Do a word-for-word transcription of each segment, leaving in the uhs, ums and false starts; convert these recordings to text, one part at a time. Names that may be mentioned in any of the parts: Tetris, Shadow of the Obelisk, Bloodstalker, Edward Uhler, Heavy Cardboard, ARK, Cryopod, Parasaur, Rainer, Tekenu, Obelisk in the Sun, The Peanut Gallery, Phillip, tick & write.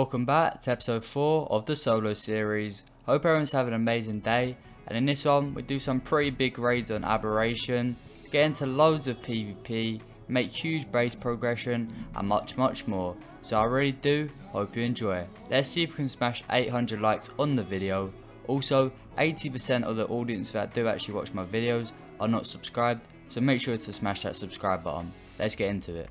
Welcome back to episode four of the solo series. Hope everyone's having an amazing day, and in this one we do some pretty big raids on Aberration, get into loads of PvP, make huge base progression and much much more. So I really do hope you enjoy it. Let's see if we can smash eight hundred likes on the video. Also, eighty percent of the audience that do actually watch my videos are not subscribed, so make sure to smash that subscribe button. Let's get into it.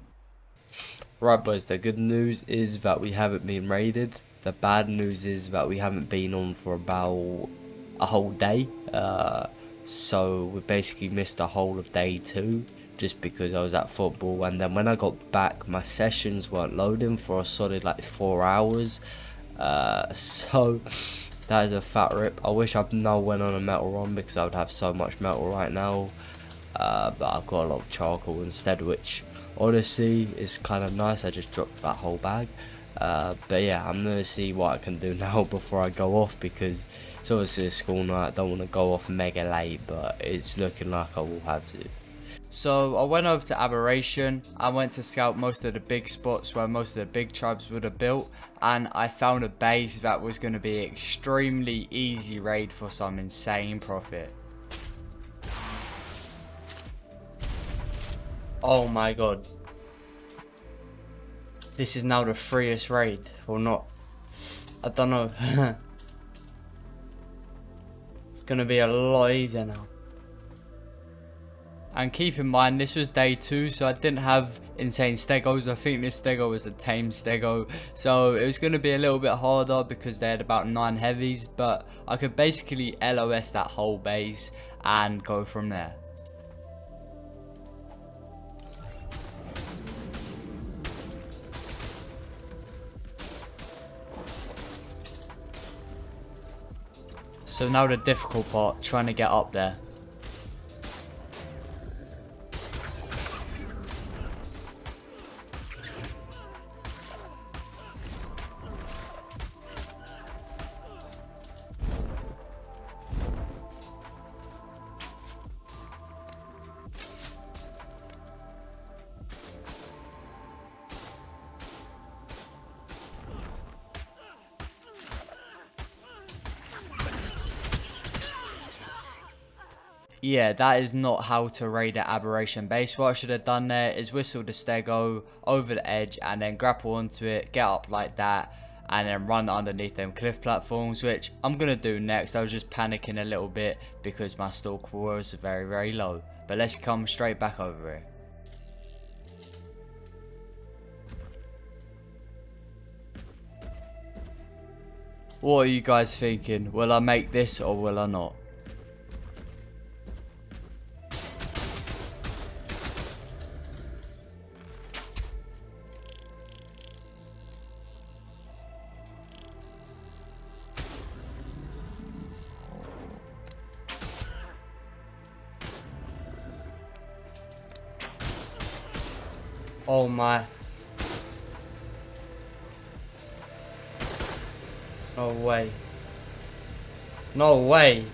Right boys, the good news is that we haven't been raided. The bad news is that we haven't been on for about a whole day. Uh, so we basically missed the whole of day two just because I was at football. And then when I got back, my sessions weren't loading for a solid like four hours. Uh, so that is a fat rip. I wish I'd now went on a metal run because I would have so much metal right now. Uh, but I've got a lot of charcoal instead, which honestly it's kind of nice. I just dropped that whole bag, uh, but yeah, I'm gonna see what I can do now before I go off, because it's obviously a school night. I don't want to go off mega late, but it's looking like I will have to. So I went over to Aberration. I went to scout most of the big spots where most of the big tribes would have built, and I found a base that was going to be extremely easy raid for some insane profit. Oh my god, this is now the freest raid, or not, I don't know. It's gonna be a lot easier now. And keep in mind, this was day two, so I didn't have insane stegos. I think this stego was a tame stego, so it was gonna be a little bit harder because they had about nine heavies, but I could basically L O S that whole base and go from there. So now the difficult part, trying to get up there. Yeah, that is not how to raid at Aberration base. What I should have done there is whistle the stego over the edge and then grapple onto it, get up like that, and then run underneath them cliff platforms, which I'm going to do next. I was just panicking a little bit because my stalk was very, very low. But let's come straight back over it. What are you guys thinking? Will I make this or will I not? Oh my. No way. No way.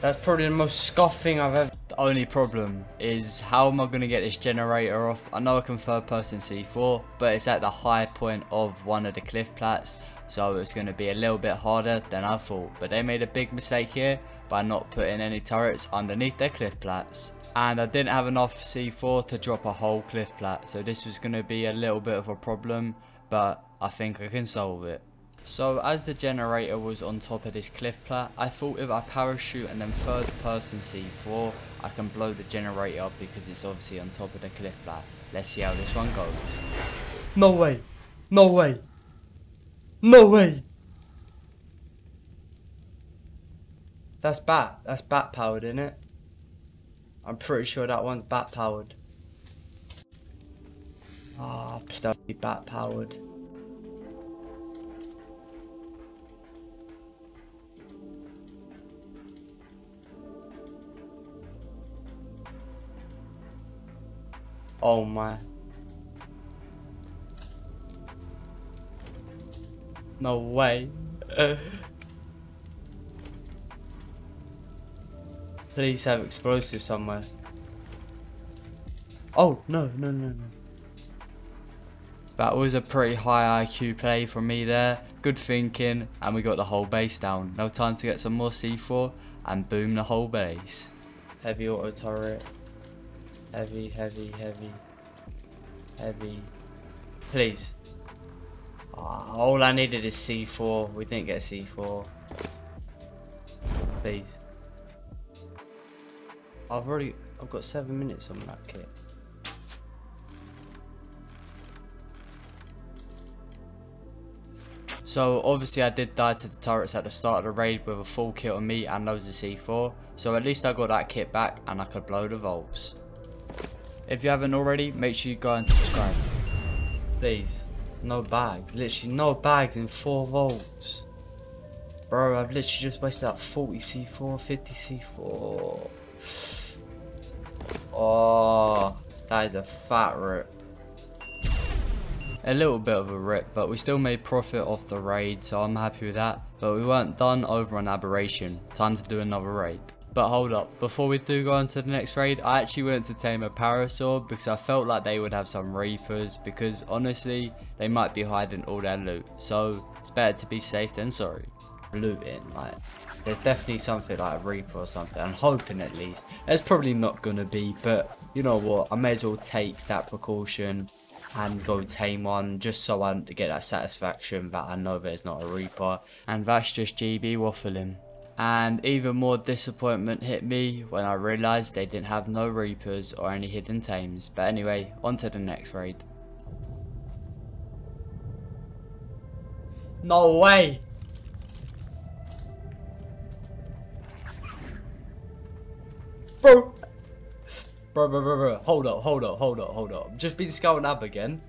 That's probably the most scuffing I've ever. The only problem is, how am I going to get this generator off? I know I can third person C four, but it's at the high point of one of the cliff plats, so it's going to be a little bit harder than I thought. But they made a big mistake here by not putting any turrets underneath their cliff plats. And I didn't have enough C four to drop a whole cliff plat, so this was going to be a little bit of a problem, but I think I can solve it. So as the generator was on top of this cliff plat, I thought if I parachute and then third person C four, I can blow the generator up because it's obviously on top of the cliff plat. Let's see how this one goes. No way! No way! No way! That's bat. That's bat powered, isn't it? I'm pretty sure that one's bat powered. Ah, oh, please don't be bat powered. Oh my. No way. Please have explosives somewhere. Oh, no, no, no, no. That was a pretty high I Q play from me there. Good thinking, and we got the whole base down. Now time to get some more C four and boom the whole base. Heavy auto turret. Heavy, heavy, heavy. Heavy. Please. Oh, all I needed is C four. We didn't get C four. Please. I've already... I've got seven minutes on that kit. So obviously I did die to the turrets at the start of the raid with a full kit on me and loads of C four, so at least I got that kit back and I could blow the vaults. If you haven't already, make sure you go and subscribe. Please, no bags, literally no bags in four vaults. Bro, I've literally just wasted that forty C four, fifty C four. Oh, that is a fat rip. A little bit of a rip, but we still made profit off the raid, so I'm happy with that. But we weren't done over on Aberration. Time to do another raid. But hold up, before we do go on to the next raid, I actually went to tame a Parasaur because I felt like they would have some Reapers, because honestly, they might be hiding all their loot. So, it's better to be safe than sorry. Looting, like, there's definitely something like a Reaper or something. I'm hoping at least. There's probably not gonna be, but you know what, I may as well take that precaution and go tame one, just so I get that satisfaction that I know there's not a Reaper. And that's just G B waffling. And even more disappointment hit me when I realised they didn't have no Reapers or any hidden tames. But anyway, on to the next raid. No way! Bro! Bro, bro, bro, bro, hold up, hold up, hold up, hold up. Just been scouting up again.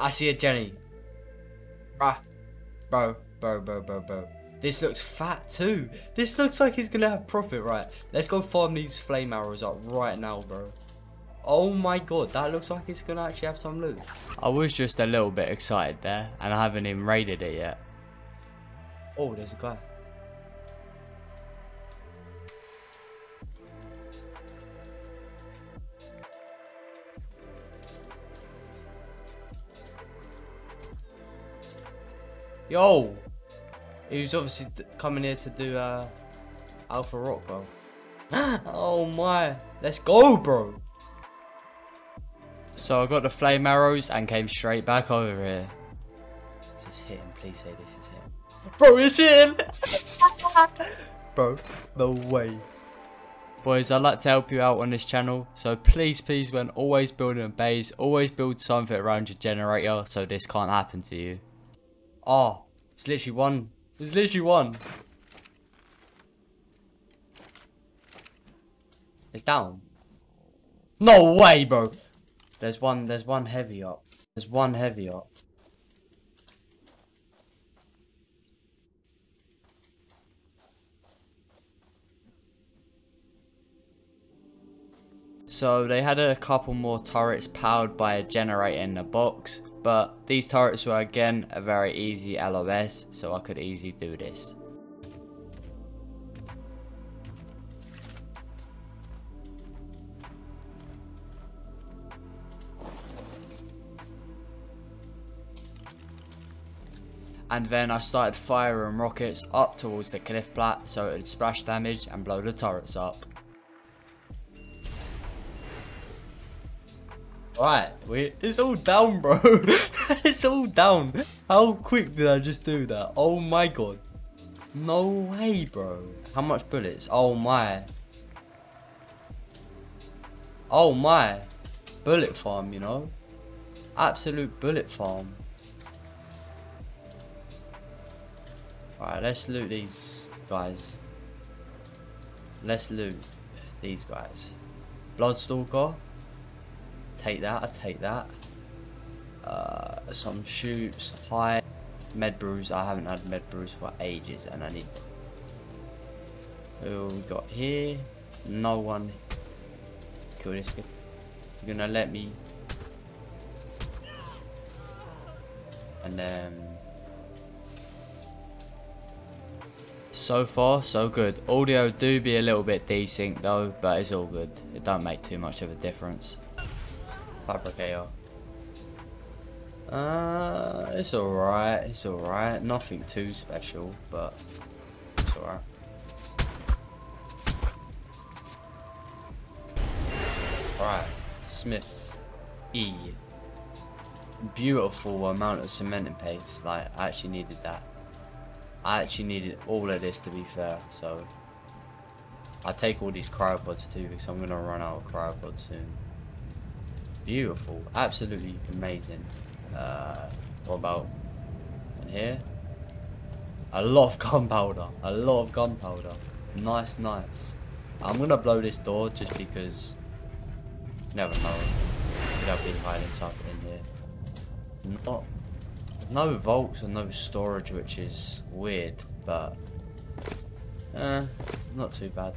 I see a Jenny. Bruh. Bro, bro, bro, bro, bro. This looks fat too. This looks like he's gonna have profit, right? Let's go farm these flame arrows up right now, bro. Oh my god, that looks like he's gonna actually have some loot. I was just a little bit excited there, and I haven't even raided it yet. Oh, there's a guy. Yo! He was obviously coming here to do uh, Alpha Rockwell. Oh my! Let's go, bro! So I got the flame arrows and came straight back over here. Is this hitting? Please say this is hitting. Bro, it's hitting! Bro, no way. Boys, I'd like to help you out on this channel, so please, please, when always building a base, always build something around your generator so this can't happen to you. Oh, it's literally one. It's literally one. It's down. No way, bro. There's one. There's one heavy up. There's one heavy up. So they had a couple more turrets powered by a generator in the box. But these turrets were again a very easy L O S, so I could easily do this. And then I started firing rockets up towards the cliff plat so it would splash damage and blow the turrets up. Right, we, it's all down, bro. It's all down. How quick did I just do that? Oh my god. No way, bro. How much bullets? Oh my. Oh my. Bullet farm, you know? Absolute bullet farm. Alright, let's loot these guys. Let's loot these guys. Bloodstalker. Take that, I take that. Uh, some shoots, high med brews. I haven't had med brews for ages and I need. Who we got here? No one. Kill this guy. You're gonna let me. And then. So far, so good. Audio do be a little bit desync though, but it's all good. It don't make too much of a difference. Fabricator. Uh, it's alright, it's alright. Nothing too special, but it's alright. Alright, Smith E. Beautiful amount of cement and paste. Like, I actually needed that. I actually needed all of this, to be fair, so I take all these cryopods too, because I'm going to run out of cryopods soon. Beautiful, absolutely amazing. Uh, what about in here? A lot of gunpowder, a lot of gunpowder. Nice, nice. I'm gonna blow this door just because you never know. Could have been hiding something in here. Not, no vaults or no storage, which is weird, but eh, not too bad.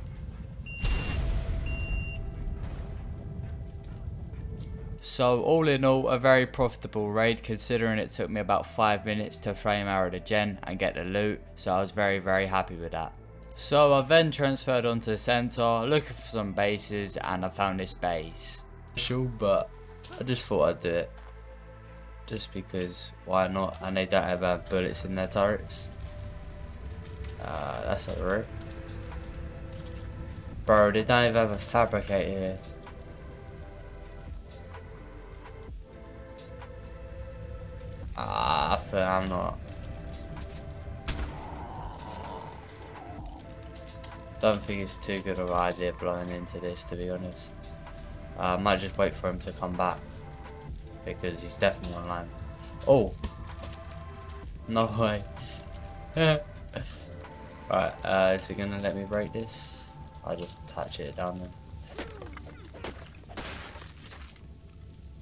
So all in all, a very profitable raid, considering it took me about five minutes to flame arrow the gen and get the loot, so I was very very happy with that. So I then transferred onto the center, looking for some bases, and I found this base. Special, but I just thought I'd do it. Just because, why not, and they don't have uh, bullets in their turrets. Uh, that's not right. Bro, they don't even have a fabricate here. Ah, I feel I'm not. Don't think it's too good of an idea blowing into this, to be honest. I uh, might just wait for him to come back, because he's definitely online. Oh! No way. Alright, uh, is he gonna let me break this? I'll just attach it down there.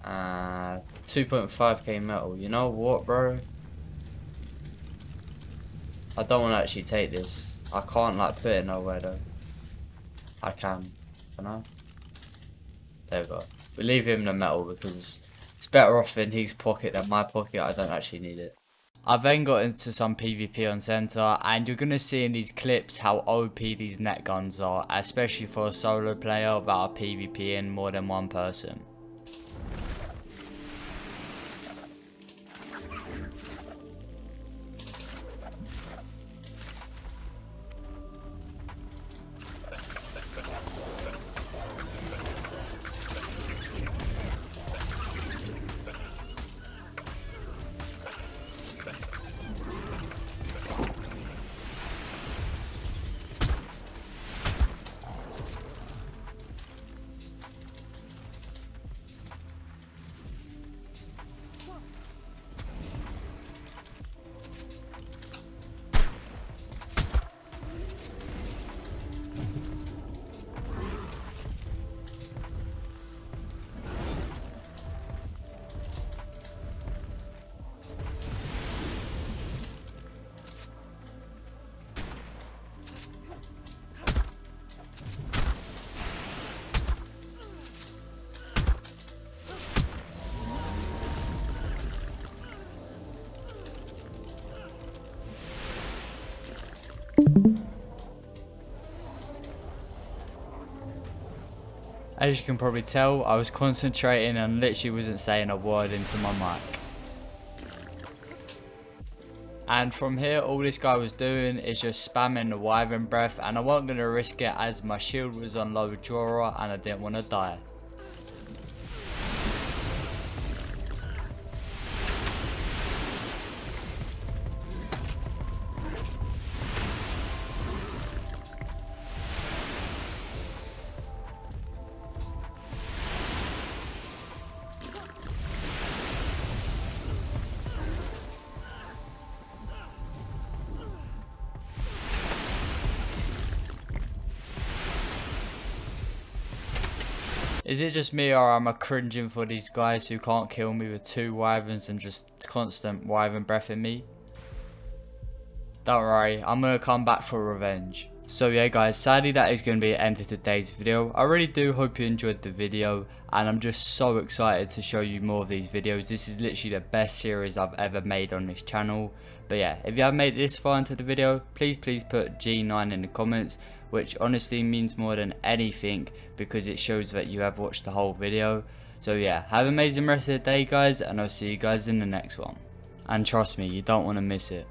Uh, two point five K metal. You know what, bro? I don't want to actually take this. I can't like put it nowhere though. I can, can I? There we go. We leave him the metal because it's better off in his pocket than my pocket. I don't actually need it. I then got into some PvP on center, and you're going to see in these clips how O P these net guns are, especially for a solo player that are PvPing more than one person. As you can probably tell, I was concentrating and literally wasn't saying a word into my mic. And from here, all this guy was doing is just spamming the wyvern breath, and I wasn't going to risk it as my shield was on low drawer and I didn't want to die. Is it just me, or am I cringing for these guys who can't kill me with two wyverns and just constant wyvern breath in me? Don't worry, I'm going to come back for revenge. So yeah guys, sadly that is going to be the end of today's video. I really do hope you enjoyed the video, and I'm just so excited to show you more of these videos. This is literally the best series I've ever made on this channel. But yeah, if you have made it this far into the video, please please put G nine in the comments, which honestly means more than anything, because it shows that you have watched the whole video. So yeah, have an amazing rest of the day guys, and I'll see you guys in the next one. And trust me, you don't want to miss it.